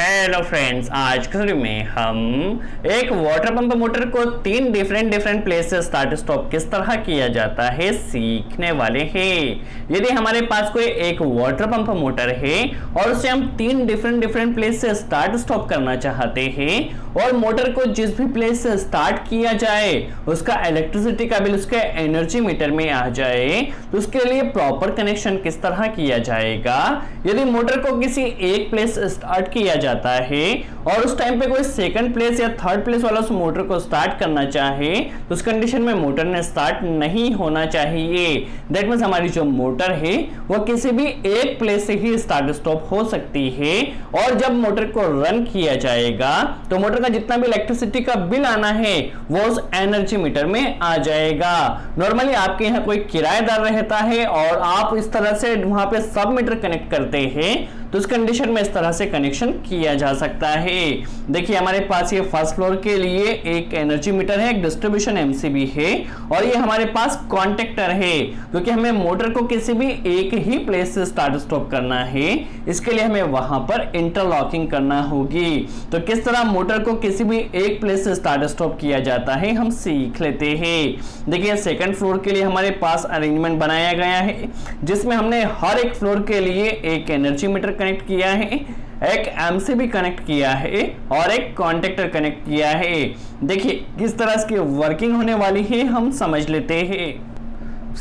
Hello friends, आज के video में हम एक वाटर पंप मोटर को तीन डिफरेंट प्लेस से स्टार्ट स्टॉप किस तरह किया जाता है सीखने वाले हैं। यदि हमारे पास कोई एक वाटर पंप मोटर है और उसे हम तीन डिफरेंट प्लेस से स्टार्ट स्टॉप करना चाहते हैं और मोटर को जिस भी प्लेस से स्टार्ट किया जाए उसका इलेक्ट्रिसिटी का बिल उसके एनर्जी मीटर में आ जाए, तो उसके लिए प्रॉपर कनेक्शन किस तरह किया जाएगा। यदि मोटर को किसी एक प्लेस स्टार्ट किया जाता है और उस टाइम पे कोई सेकंड प्लेस या थर्ड प्लेस वाला उस मोटर को स्टार्ट करना चाहे तो उस कंडीशन में मोटर ने स्टार्ट नहीं होना चाहिए। दैट मींस हमारी जो मोटर है वो किसी भी एक प्लेस से ही स्टार्ट स्टॉप हो सकती है और जब मोटर को रन किया जाएगा तो मोटर का जितना भी इलेक्ट्रिसिटी का बिल आना है वो उस एनर्जी मीटर में आ जाएगा। नॉर्मली आपके यहाँ कोई किराएदार रहता है और आप इस तरह से वहां पे सब मीटर कनेक्ट करते हैं तो उस कंडीशन में इस तरह से कनेक्शन किया जा सकता है। देखिए हमारे पास ये फर्स्ट फ्लोर के लिए एक एनर्जी मीटर है, एक डिस्ट्रीब्यूशन एमसीबी है और ये हमारे पास कॉन्टेक्टर है क्योंकि हमें मोटर को किसी भी एक ही प्लेस से स्टार्ट स्टॉप करना है। इसके लिए हमें वहां पर इंटरलॉकिंग करना होगी। तो किस तरह मोटर को किसी भी एक प्लेस से स्टार्ट स्टॉप किया जाता है हम सीख लेते हैं। देखिए सेकेंड फ्लोर के लिए हमारे पास अरेंजमेंट बनाया गया है जिसमें हमने हर एक फ्लोर के लिए एक एनर्जी मीटर कनेक्ट किया है, एक एमसीबी कनेक्ट किया है और एक कॉन्टेक्टर कनेक्ट किया है। देखिए किस तरह इसकी वर्किंग होने वाली है हम समझ लेते हैं।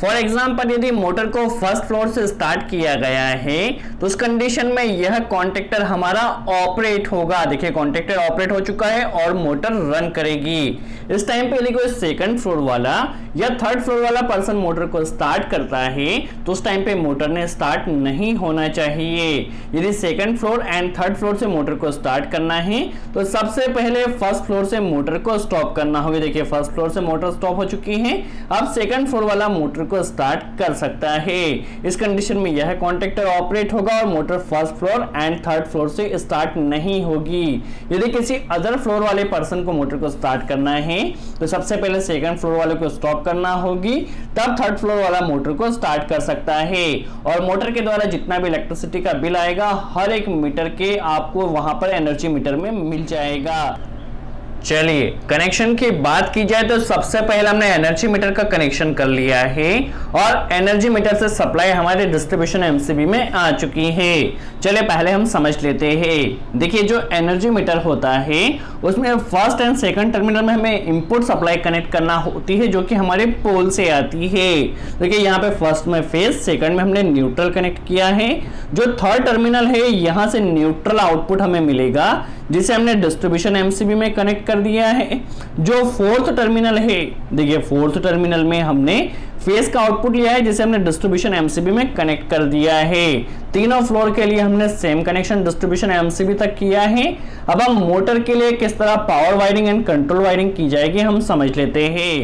फॉर एग्जाम्पल यदि मोटर को फर्स्ट फ्लोर से स्टार्ट किया गया है तो उस कंडीशन में यह कॉन्टेक्टर हमारा ऑपरेट होगा। देखिए कॉन्टेक्टर ऑपरेट हो चुका है और मोटर रन करेगी। इस टाइम पे यदि कोई सेकंड फ्लोर वाला या थर्ड फ्लोर वाला पर्सन मोटर को स्टार्ट करता है तो उस टाइम पे मोटर ने स्टार्ट नहीं होना चाहिए। यदि second floor and third floor से मोटर को स्टार्ट करना है तो सबसे पहले फर्स्ट फ्लोर से मोटर को स्टॉप करना होगा। देखिए फर्स्ट फ्लोर से मोटर स्टॉप हो चुकी है, अब सेकंड फ्लोर वाला मोटर को स्टार्ट कर सकता है। इस कंडीशन में यह कॉन्टेक्टर ऑपरेट होगा और motor first floor and third floor से स्टार्ट नहीं होगी। यदि किसी अदर फ्लोर वाले पर्सन को मोटर को स्टार्ट करना है तो सबसे पहले सेकंड फ्लोर वाले को स्टॉप करना होगी, तब थर्ड फ्लोर वाला मोटर को स्टार्ट कर सकता है और मोटर के द्वारा जितना भी इलेक्ट्रिसिटी का बिल आएगा हर एक मीटर के आपको वहां पर एनर्जी मीटर में मिल जाएगा। चलिए कनेक्शन की बात की जाए तो सबसे पहले हमने एनर्जी मीटर का कनेक्शन कर लिया है और एनर्जी मीटर से सप्लाई हमारे डिस्ट्रीब्यूशन एमसीबी में आ चुकी है। चलिए पहले हम समझ लेते हैं। देखिए जो एनर्जी मीटर होता है उसमें फर्स्ट एंड सेकंड टर्मिनल में हमें इनपुट सप्लाई कनेक्ट करना होती है जो कि हमारे पोल से आती है। देखिए यहाँ पे फर्स्ट में फेज, सेकंड में हमने न्यूट्रल कनेक्ट किया है। जो थर्ड टर्मिनल है यहाँ से न्यूट्रल आउटपुट हमें मिलेगा जिसे हमने डिस्ट्रीब्यूशन एमसीबी में कनेक्ट कर दिया है। जो फोर्थ टर्मिनल है, देखिए फोर्थ टर्मिनल में हमने फेज का आउटपुट लिया है जिसे हमने डिस्ट्रीब्यूशन एमसीबी में कनेक्ट कर दिया है। तीनों फ्लोर के लिए हमने सेम कनेक्शन डिस्ट्रीब्यूशन एमसीबी तक किया है। अब हम मोटर के लिए किस तरह power wiring and control wiring की जाएगी हम समझ लेते हैं।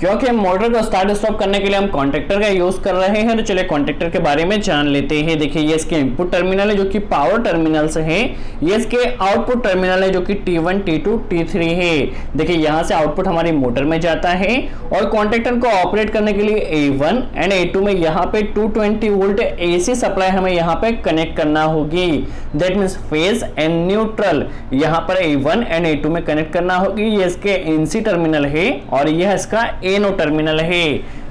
क्योंकि मोटर को स्टार्ट स्टॉप करने के लिए हम कॉन्टेक्टर का यूज कर रहे हैं तो चलिए कॉन्टेक्टर के बारे में जान लेते हैं। देखिए ये इसके इनपुट टर्मिनल है जो कि पावर टर्मिनल्स हैं, ये इसके आउटपुट टर्मिनल है जो कि T1, T2, T3 है। देखिए यहाँ से आउटपुट हमारी मोटर में जाता है और कॉन्टेक्टर को ऑपरेट करने के लिए A1 एंड A2 में यहाँ पे 220 वोल्ट AC सप्लाई हमें यहाँ पे कनेक्ट करना होगी। That means phase and neutral यहाँ पर A1 एंड A2 में कनेक्ट करना होगी। ये इसके NC टर्मिनल है और यह इसका एनो टर्मिनल है।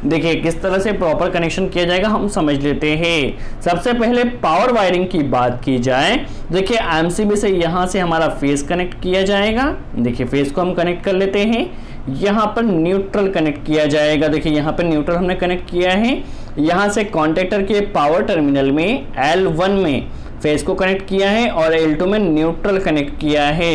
देखिए किस तरह से प्रॉपर कनेक्शन किया जाएगा हम समझ लेते हैं। सबसे पहले पावर वायरिंग की बात की जाए, देखिए एमसीबी से यहाँ से हमारा फेज कनेक्ट किया जाएगा। देखिए फेज को हम कनेक्ट कर लेते हैं, यहाँ पर न्यूट्रल कनेक्ट किया जाएगा। देखिए यहाँ पर न्यूट्रल हमने कनेक्ट किया है। यहाँ से कॉन्टेक्टर के पावर टर्मिनल में L1 में फेज को कनेक्ट किया है और L2 में न्यूट्रल कनेक्ट किया है।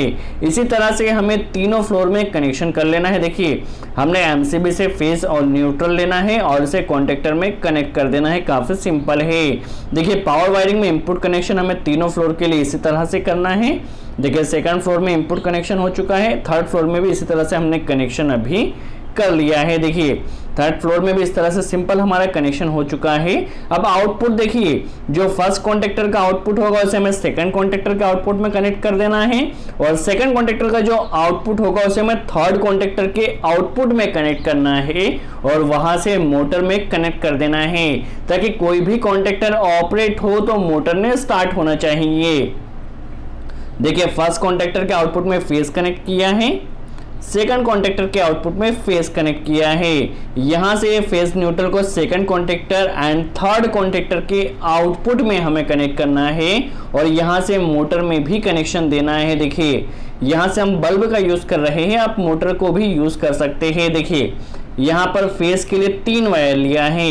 इसी तरह से हमें तीनों फ्लोर में कनेक्शन कर लेना है। देखिए हमने एमसीबी से फेज और न्यूट्रल लेना है और इसे कॉन्टेक्टर में कनेक्ट कर देना है। काफ़ी सिंपल है। देखिए पावर वायरिंग में इनपुट कनेक्शन हमें तीनों फ्लोर के लिए इसी तरह से करना है। देखिए सेकंड फ्लोर में इनपुट कनेक्शन हो चुका है, थर्ड फ्लोर में भी इसी तरह से हमने कनेक्शन अभी कर लिया है। देखिए थर्ड फ्लोर में भी इस तरह से सिंपल हमारा कनेक्शन हो चुका है। अब आउटपुट देखिए, जो फर्स्ट कॉन्टेक्टर का आउटपुट होगा उसे हमें सेकंड कॉन्टेक्टर के आउटपुट में कनेक्ट कर देना है और सेकंड कॉन्टेक्टर का जो आउटपुट होगा उसे हमें थर्ड कॉन्टेक्टर के आउटपुट में कनेक्ट करना है और वहां से मोटर में कनेक्ट कर देना है ताकि कोई भी कॉन्टेक्टर ऑपरेट हो तो मोटर ने स्टार्ट होना चाहिए। देखिए फर्स्ट कॉन्टेक्टर के आउटपुट में फेज कनेक्ट किया है, सेकंड कॉन्टेक्टर के आउटपुट में फेज कनेक्ट किया है। यहाँ से फेज न्यूट्रल को second contactor and third contactor के आउटपुट में हमें कनेक्ट करना है और यहाँ से मोटर में भी कनेक्शन देना है। देखिए यहाँ से हम बल्ब का यूज कर रहे हैं, आप मोटर को भी यूज कर सकते हैं। देखिए यहाँ पर फेज के लिए 3 वायर लिया है,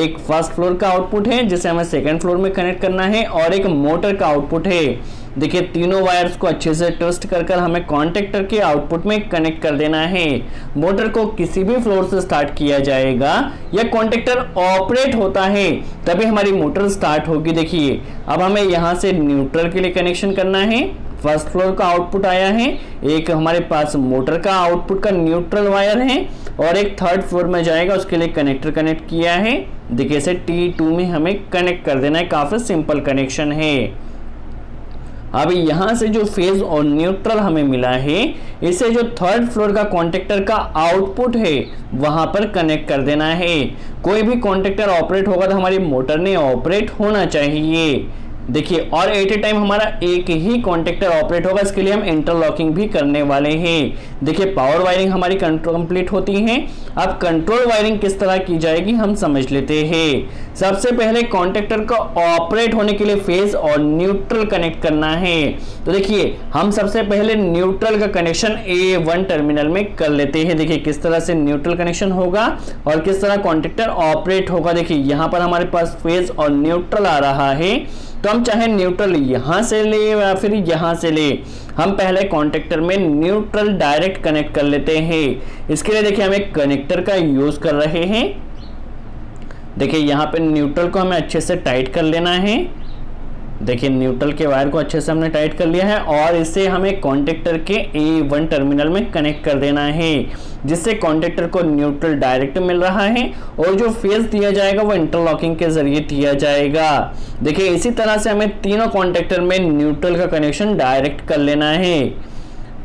एक फर्स्ट फ्लोर का आउटपुट है जिसे हमें सेकंड फ्लोर में कनेक्ट करना है और एक मोटर का आउटपुट है। देखिए तीनों वायर्स को अच्छे से ट्विस्ट कर हमें कॉन्टेक्टर के आउटपुट में कनेक्ट कर देना है। मोटर को किसी भी फ्लोर से स्टार्ट किया जाएगा या कॉन्टेक्टर ऑपरेट होता है तभी हमारी मोटर स्टार्ट होगी। देखिए अब हमें यहाँ से न्यूट्रल के लिए कनेक्शन करना है, फर्स्ट फ्लोर का आउटपुट आया है, एक हमारे पास मोटर का आउटपुट का न्यूट्रल वायर है और एक थर्ड फ्लोर में जाएगा उसके लिए कनेक्टर कनेक्ट किया है। देखिए से T2 में हमें कनेक्ट कर देना है, काफी सिंपल कनेक्शन है। अब यहाँ से जो फेज और न्यूट्रल हमें मिला है इसे जो थर्ड फ्लोर का कॉन्टेक्टर का आउटपुट है वहां पर कनेक्ट कर देना है। कोई भी कॉन्टेक्टर ऑपरेट होगा तो हमारी मोटर ने ऑपरेट होना चाहिए। देखिए और एट ए टाइम हमारा एक ही कॉन्टेक्टर ऑपरेट होगा, इसके लिए हम इंटरलॉकिंग भी करने वाले हैं। देखिए पावर वायरिंग हमारी कंप्लीट होती है। अब कंट्रोल वायरिंग किस तरह की जाएगी हम समझ लेते हैं। सबसे पहले कॉन्टेक्टर को ऑपरेट होने के लिए फेज और न्यूट्रल कनेक्ट करना है, तो देखिए हम सबसे पहले न्यूट्रल का कनेक्शन A1 टर्मिनल में कर लेते हैं। देखिए किस तरह से न्यूट्रल कनेक्शन होगा और किस तरह कॉन्टेक्टर ऑपरेट होगा। देखिए यहाँ पर हमारे पास फेज और न्यूट्रल आ रहा है तो हम चाहे न्यूट्रल यहां से ले या फिर यहां से ले, हम पहले कॉन्टेक्टर में न्यूट्रल डायरेक्ट कनेक्ट कर लेते हैं। इसके लिए देखिए हम एक कनेक्टर का यूज कर रहे हैं। देखिए यहां पे न्यूट्रल को हमें अच्छे से टाइट कर लेना है। देखिए न्यूट्रल के वायर को अच्छे से हमने टाइट कर लिया है और इसे हमें कॉन्टेक्टर के A1 टर्मिनल में कनेक्ट कर देना है जिससे कॉन्टेक्टर को न्यूट्रल डायरेक्ट मिल रहा है और जो फेज दिया जाएगा वो इंटरलॉकिंग के जरिए दिया जाएगा। देखिए इसी तरह से हमें तीनों कॉन्टेक्टर में न्यूट्रल का कनेक्शन डायरेक्ट कर लेना है।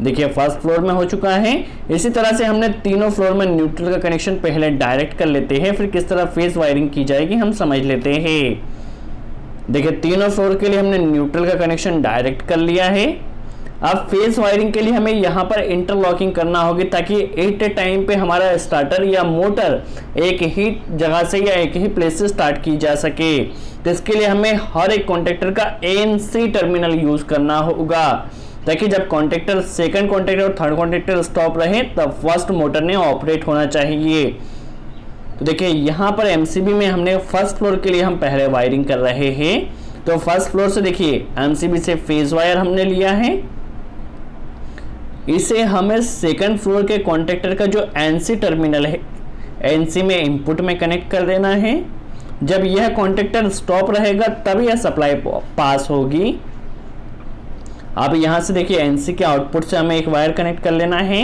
देखिए फर्स्ट फ्लोर में हो चुका है, इसी तरह से हमने तीनों फ्लोर में न्यूट्रल का कनेक्शन पहले डायरेक्ट कर लेते हैं, फिर किस तरह फेज वायरिंग की जाएगी हम समझ लेते हैं। देखिए तीनों फ्लोर के लिए हमने न्यूट्रल का कनेक्शन डायरेक्ट कर लिया है। अब फेज वायरिंग के लिए हमें यहाँ पर इंटरलॉकिंग करना होगी ताकि एट ए टाइम पे हमारा स्टार्टर या मोटर एक ही जगह से या एक ही प्लेस से स्टार्ट की जा सके। तो इसके लिए हमें हर एक कॉन्टेक्टर का ANC टर्मिनल यूज करना होगा ताकि जब कॉन्टेक्टर सेकंड कॉन्टेक्टर और थर्ड कॉन्टेक्टर स्टॉप रहे तब फर्स्ट मोटर ने ऑपरेट होना चाहिए। तो देखिए यहाँ पर MCB में हमने फर्स्ट फ्लोर के लिए हम पहले वायरिंग कर रहे हैं, तो फर्स्ट फ्लोर से देखिए MCB से फेज वायर हमने लिया है, इसे हमें सेकंड फ्लोर के कॉन्टेक्टर का जो NC टर्मिनल है NC में इनपुट में कनेक्ट कर देना है। जब यह कॉन्टेक्टर स्टॉप रहेगा तब यह सप्लाई पास होगी। अब यहाँ से देखिए NC के आउटपुट से हमें एक वायर कनेक्ट कर लेना है,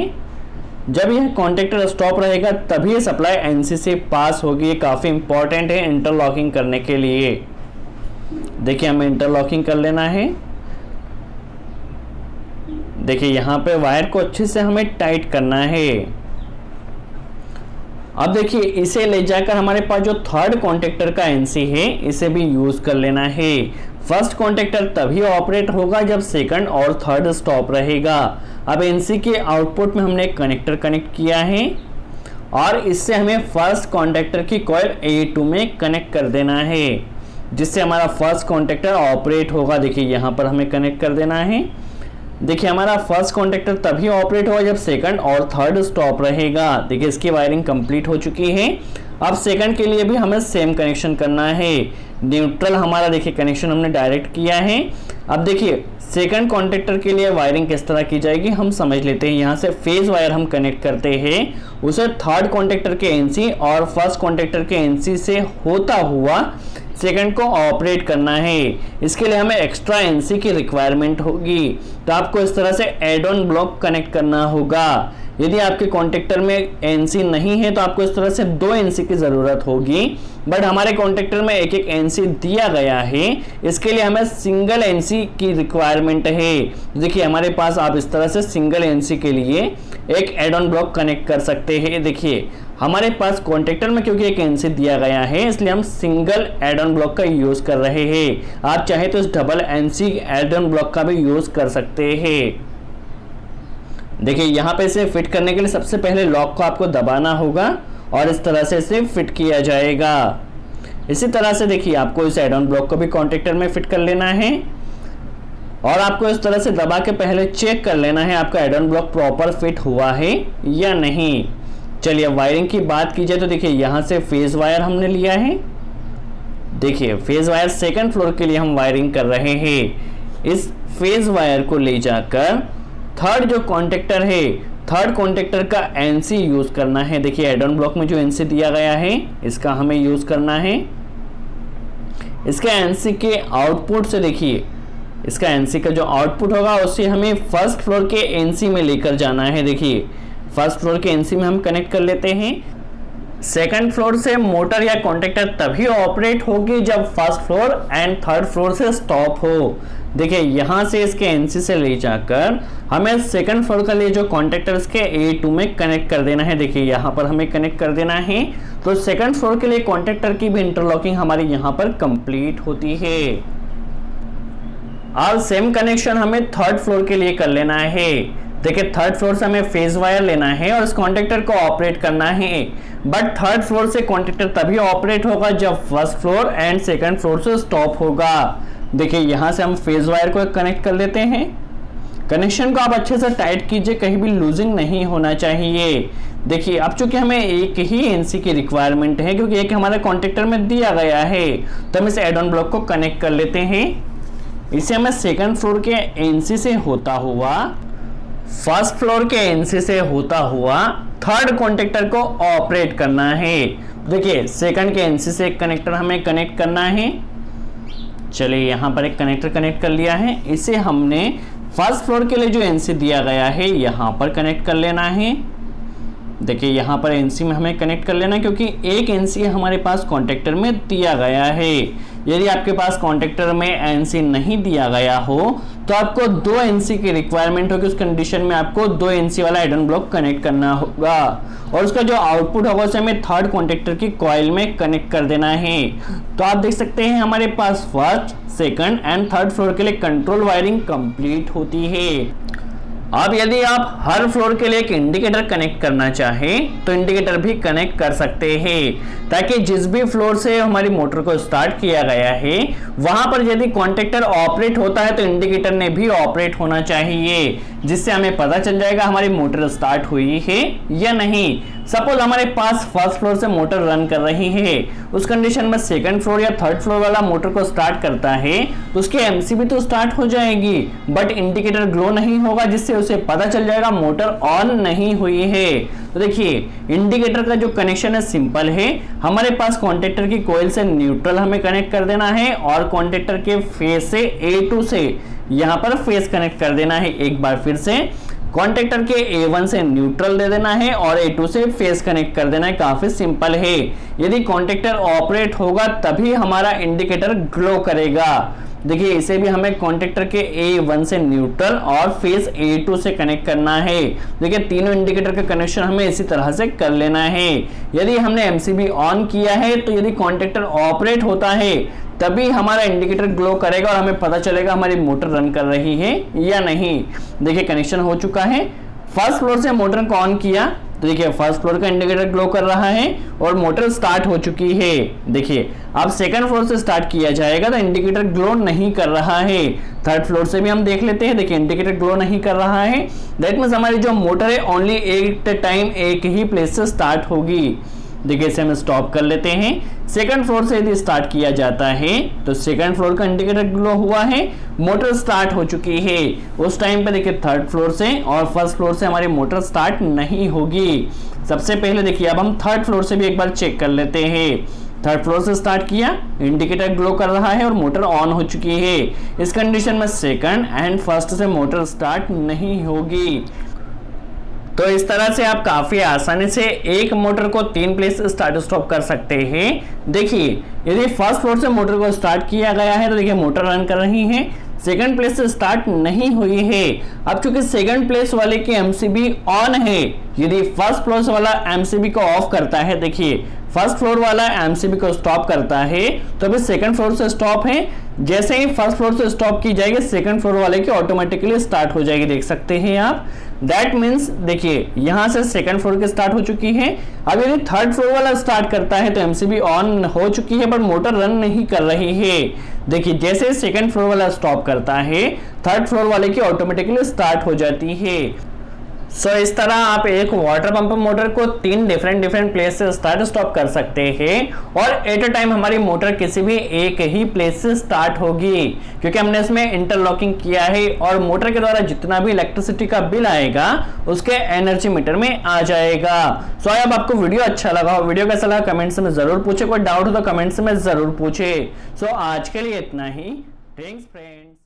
जब यह कॉन्टेक्टर स्टॉप रहेगा तभी यह सप्लाई NC से पास होगी। ये काफ़ी इंपॉर्टेंट है इंटरलॉकिंग करने के लिए। देखिए हमें इंटरलॉकिंग कर लेना है। देखिए यहाँ पे वायर को अच्छे से हमें टाइट करना है। अब देखिए इसे ले जाकर हमारे पास जो थर्ड कॉन्टेक्टर का NC है इसे भी यूज़ कर लेना है। फर्स्ट कॉन्टेक्टर तभी ऑपरेट होगा जब सेकंड और थर्ड स्टॉप रहेगा। अब NC के आउटपुट में हमने कनेक्टर कनेक्ट किया है और इससे हमें फर्स्ट कॉन्टेक्टर की कॉइल A2 में कनेक्ट कर देना है जिससे हमारा फर्स्ट कॉन्टेक्टर ऑपरेट होगा। देखिए यहाँ पर हमें कनेक्ट कर देना है। देखिए हमारा फर्स्ट कॉन्टेक्टर तभी ऑपरेट होगा जब सेकंड और थर्ड स्टॉप रहेगा। देखिए इसकी वायरिंग कंप्लीट हो चुकी है। अब सेकंड के लिए भी हमें सेम कनेक्शन करना है। न्यूट्रल हमारा देखिए कनेक्शन हमने डायरेक्ट किया है। अब देखिए सेकंड कॉन्टेक्टर के लिए वायरिंग किस तरह की जाएगी हम समझ लेते हैं। यहाँ से फेज वायर हम कनेक्ट करते हैं, उसे थर्ड कॉन्टेक्टर के NC और फर्स्ट कॉन्टेक्टर के NC से होता हुआ सेकंड को ऑपरेट करना है। इसके लिए हमें एक्स्ट्रा NC की रिक्वायरमेंट होगी, तो आपको इस तरह से एड ऑन ब्लॉक कनेक्ट करना होगा। यदि आपके कॉन्टेक्टर में एनसी नहीं है तो आपको इस तरह से दो एनसी की ज़रूरत होगी, बट हमारे कॉन्टेक्टर में एक एक एनसी दिया गया है, इसके लिए हमें सिंगल एनसी की रिक्वायरमेंट है। देखिए हमारे पास आप इस तरह से सिंगल एनसी के लिए एक एड ऑन ब्लॉक कनेक्ट कर सकते हैं। देखिए हमारे पास कॉन्टेक्टर में क्योंकि एक एनसी दिया गया है इसलिए हम सिंगल एड ऑन ब्लॉक का यूज़ कर रहे हैं। आप चाहे तो इस double NC add on block का भी यूज़ कर सकते हैं। देखिए यहाँ पे इसे फिट करने के लिए सबसे पहले लॉक को आपको दबाना होगा और इस तरह से इसे फिट किया जाएगा। इसी तरह से देखिए आपको इस एड ऑन ब्लॉक को भी कॉन्टेक्टर में फिट कर लेना है और आपको इस तरह से दबा के पहले चेक कर लेना है आपका add on block proper fit हुआ है या नहीं। चलिए वायरिंग की बात की जाए तो देखिए यहाँ से फेज वायर हमने लिया है। देखिए फेज वायर सेकंड फ्लोर के लिए हम वायरिंग कर रहे हैं। इस फेज वायर को ले जाकर थर्ड जो कॉन्टेक्टर है, थर्ड कॉन्टेक्टर का एनसी यूज करना है। देखिए एड ऑन ब्लॉक में जो एनसी दिया गया है इसका हमें यूज करना है। इसके एनसी के आउटपुट से देखिए इसका एनसी का जो आउटपुट होगा उसे हमें फर्स्ट फ्लोर के एनसी में लेकर जाना है। देखिए फर्स्ट फ्लोर के एनसी में हम कनेक्ट कर लेते हैं। सेकंड फ्लोर से मोटर या कॉन्टेक्टर तभी ऑपरेट होगी जब first floor and third floor से स्टॉप हो। देखिए यहाँ से इसके एनसी से ले जाकर हमें सेकंड फ्लोर का लिए जो कॉन्टेक्टर्स के A2 में कनेक्ट कर देना है। देखिए यहाँ पर हमें कनेक्ट कर देना है तो सेकंड फ्लोर के लिए कॉन्टेक्टर की भी इंटरलॉकिंग हमारी यहाँ पर कंप्लीट होती है। अब सेम कनेक्शन हमें थर्ड फ्लोर के लिए कर लेना है। देखिए थर्ड फ्लोर से हमें फेज वायर लेना है और इस कॉन्टेक्टर को ऑपरेट करना है, बट थर्ड फ्लोर से कॉन्टेक्टर तभी ऑपरेट होगा जब first floor and second floor से स्टॉप होगा। देखिए यहाँ से हम फेज वायर को कनेक्ट कर लेते हैं। कनेक्शन को आप अच्छे से टाइट कीजिए, कहीं भी लूजिंग नहीं होना चाहिए। देखिए अब चूंकि हमें एक ही एनसी की रिक्वायरमेंट है क्योंकि एक हमारे कॉन्टेक्टर में दिया गया है तो हम इस एड ऑन ब्लॉक को कनेक्ट कर लेते हैं। इसे हमें सेकंड फ्लोर के एनसी से होता हुआ, फर्स्ट फ्लोर के एनसी से होता हुआ थर्ड कॉन्टेक्टर को ऑपरेट करना है। देखिए सेकंड के एनसी से एक कनेक्टर हमें कनेक्ट करना है। चलिए यहाँ पर एक कनेक्टर कनेक्ट कर लिया है। इसे हमने फर्स्ट फ्लोर के लिए जो एनसी दिया गया है यहाँ पर कनेक्ट कर लेना है। देखिए यहाँ पर एनसी में हमें कनेक्ट कर लेना है क्योंकि एक एनसी हमारे पास कॉन्टेक्टर में दिया गया है। यदि आपके पास कॉन्टेक्टर में एनसी नहीं दिया गया हो तो आपको दो एनसी की रिक्वायरमेंट होगी। उस कंडीशन में आपको दो एनसी वाला एड ऑन ब्लॉक कनेक्ट करना होगा और उसका जो आउटपुट होगा उसे हमें थर्ड कॉन्टेक्टर की कॉइल में कनेक्ट कर देना है। तो आप देख सकते हैं हमारे पास first, second and third floor के लिए कंट्रोल वायरिंग कंप्लीट होती है। अब यदि आप हर फ्लोर के लिए एक इंडिकेटर कनेक्ट करना चाहें तो इंडिकेटर भी कनेक्ट कर सकते हैं ताकि जिस भी फ्लोर से हमारी मोटर को स्टार्ट किया गया है वहां पर यदि कॉन्टेक्टर ऑपरेट होता है तो इंडिकेटर ने भी ऑपरेट होना चाहिए, जिससे हमें पता चल जाएगा हमारी मोटर स्टार्ट हुई है या नहीं। सपोज हमारे पास फर्स्ट फ्लोर से मोटर रन कर रही है, उस कंडीशन में सेकंड फ्लोर या थर्ड फ्लोर वाला मोटर को स्टार्ट करता है तो उसकी एमसीबी तो स्टार्ट हो जाएगी बट इंडिकेटर ग्लो नहीं होगा, जिससे उसे पता चल जाएगा मोटर ऑन नहीं हुई है। तो देखिए इंडिकेटर का जो कनेक्शन है सिंपल है। हमारे पास कॉन्टेक्टर की कॉइल से न्यूट्रल हमें कनेक्ट कर देना है और कॉन्टेक्टर के फेज से A2 से यहाँ पर फेज कनेक्ट कर देना है। एक बार फिर से कॉन्टेक्टर के A1 से न्यूट्रल दे देना है और A2 से फेज कनेक्ट कर देना है। काफी सिंपल है। यदि कॉन्टेक्टर ऑपरेट होगा तभी हमारा इंडिकेटर ग्लो करेगा। देखिए इसे भी हमें कॉन्टेक्टर के A1 से न्यूट्रल और फेज A2 से कनेक्ट करना है। देखिए तीनों इंडिकेटर का कनेक्शन हमें इसी तरह से कर लेना है। यदि हमने एमसीबी ऑन किया है तो यदि कॉन्टेक्टर ऑपरेट होता है तभी हमारा इंडिकेटर ग्लो करेगा और हमें पता चलेगा हमारी मोटर रन कर रही है या नहीं। देखिए कनेक्शन हो चुका है। फर्स्ट फ्लोर से मोटर को ऑन किया तो देखिए फर्स्ट फ्लोर का इंडिकेटर ग्लो कर रहा है और मोटर स्टार्ट हो चुकी है। देखिए अब सेकंड फ्लोर से स्टार्ट किया जाएगा तो इंडिकेटर ग्लो नहीं कर रहा है। थर्ड फ्लोर से भी हम देख लेते हैं। देखिए इंडिकेटर ग्लो नहीं कर रहा है, दैट मीन्स हमारी जो मोटर है ओनली एट टाइम एक ही प्लेस से स्टार्ट होगी। देखिए इसे हम स्टॉप कर लेते हैं। सेकंड फ्लोर से यदि स्टार्ट किया जाता है तो सेकंड फ्लोर का इंडिकेटर ग्लो हुआ है, मोटर स्टार्ट हो चुकी है। उस टाइम पे देखिए थर्ड फ्लोर से और फर्स्ट फ्लोर से हमारी मोटर स्टार्ट नहीं होगी। सबसे पहले देखिए अब हम थर्ड फ्लोर से भी एक बार चेक कर लेते हैं। थर्ड फ्लोर से स्टार्ट किया, इंडिकेटर ग्लो कर रहा है और मोटर ऑन हो चुकी है। इस कंडीशन में सेकंड एंड फर्स्ट से मोटर स्टार्ट नहीं होगी। तो इस तरह से आप काफी आसानी से एक मोटर को 3 प्लेस स्टार्ट स्टॉप कर सकते हैं। देखिए यदि फर्स्ट फ्लोर से मोटर को स्टार्ट किया गया है तो देखिए मोटर रन कर रही है, सेकंड प्लेस से स्टार्ट नहीं हुई है। अब चूंकि सेकंड प्लेस वाले की एमसीबी ऑन है, यदि फर्स्ट फ्लोर वाला एमसीबी को ऑफ करता है, देखिए फर्स्ट फ्लोर वाला एमसीबी को स्टॉप करता है तो अभी सेकंड फ्लोर से स्टॉप है। जैसे ही फर्स्ट फ्लोर से स्टॉप की जाएगी सेकंड फ्लोर वाले की ऑटोमेटिकली स्टार्ट हो जाएगी, देख सकते हैं आप। दैट मीन्स देखिए यहाँ से सेकंड फ्लोर की स्टार्ट हो चुकी है। अब यदि थर्ड फ्लोर वाला स्टार्ट करता है तो एमसीबी ऑन हो चुकी है पर मोटर रन नहीं कर रही है। देखिए जैसे सेकंड फ्लोर वाला स्टॉप करता है थर्ड फ्लोर वाले की ऑटोमेटिकली स्टार्ट हो जाती है। सो इस तरह आप एक वाटर पंप मोटर को 3 डिफरेंट प्लेस से स्टार्ट स्टॉप कर सकते हैं और एट अ टाइम हमारी मोटर किसी भी एक ही प्लेस से स्टार्ट होगी, क्योंकि हमने इसमें इंटरलॉकिंग किया है और मोटर के द्वारा जितना भी इलेक्ट्रिसिटी का बिल आएगा उसके एनर्जी मीटर में आ जाएगा। सो अब आपको वीडियो अच्छा लगा हो, वीडियो कैसा लगा कमेंट्स में जरूर पूछे, कोई डाउट हो तो कमेंट्स में जरूर पूछे। सो आज के लिए इतना ही, थैंक्स फ्रेंड्स।